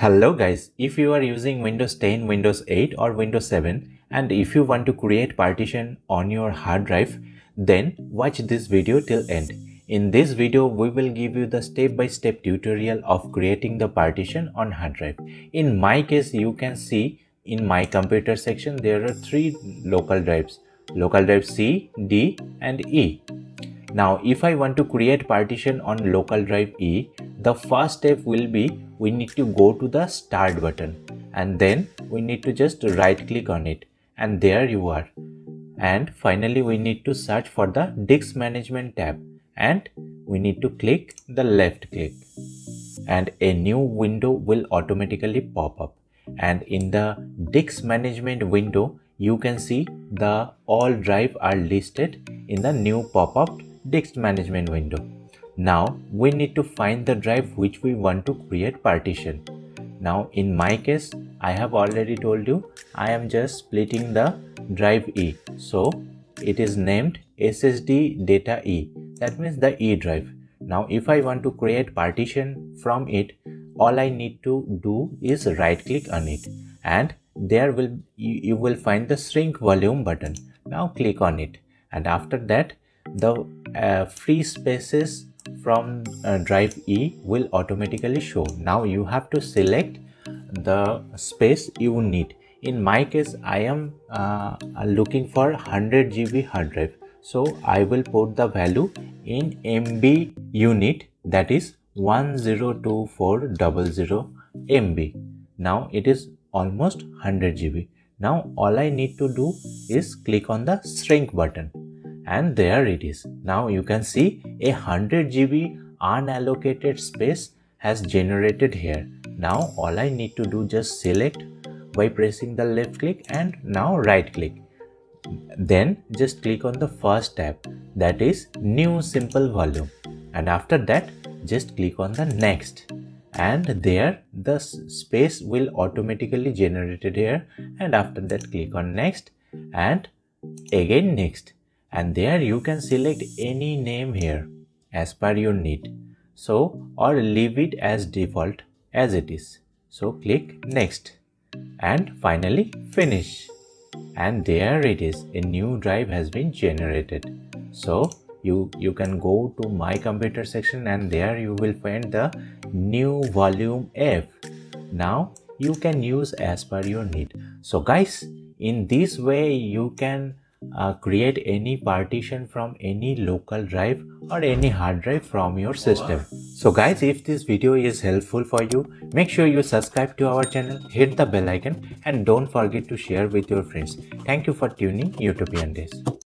Hello guys, if you are using Windows 10, Windows 8 or Windows 7 and if you want to create partition on your hard drive, then watch this video till end. In this video, we will give you the step-by-step tutorial of creating the partition on hard drive. In my case, you can see in my computer section there are three local drive C, D and E. Now, if I want to create partition on local drive E, the first step will be we need to go to the start button and then we need to just right click on it and there you are. And finally, we need to search for the disk management tab and we need to click the left click and a new window will automatically pop up. And in the disk management window, you can see the all drives are listed in the new pop-up disk management window. Now we need to find the drive which we want to create partition. Now in my case, I have already told you I am just splitting the drive E. So it is named SSD data E. That means the E drive. Now if I want to create partition from it, all I need to do is right click on it and there you will find the shrink volume button. Now click on it and after that the free spaces from drive E will automatically show. Now you have to select the space you need. In my case, I am looking for 100 GB hard drive. So I will put the value in MB unit, that is 102400 MB. Now it is almost 100 GB. Now all I need to do is click on the shrink button and there it is. Now you can see a 100 GB unallocated space has generated here. Now all I need to do just select by pressing the left click and now right click. Then just click on the first tab, that is new simple volume, and after that just click on the next and there the space will automatically generated here and after that click on next and again next and there you can select any name here as per your need, so or leave it as default as it is. So click next and finally finish and there it is, a new drive has been generated. So you can go to my computer section and there you will find the new volume F. Now you can use as per your need. So guys, in this way you can create any partition from any local drive or any hard drive from your system. So guys, if this video is helpful for you, make sure you subscribe to our channel, hit the bell icon and don't forget to share with your friends. Thank you for tuning Utopian Days.